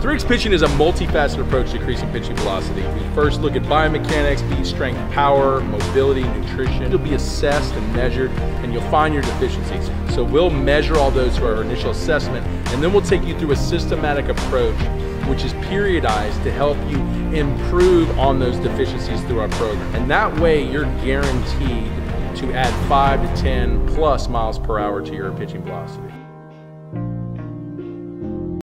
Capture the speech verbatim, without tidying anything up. three X Pitching is a multifaceted approach to increasing pitching velocity. We first look at biomechanics, beat strength, power, mobility, nutrition. You'll be assessed and measured, and you'll find your deficiencies. So we'll measure all those through our initial assessment, and then we'll take you through a systematic approach, which is periodized to help you improve on those deficiencies through our program. And that way, you're guaranteed to add five to ten plus miles per hour to your pitching velocity.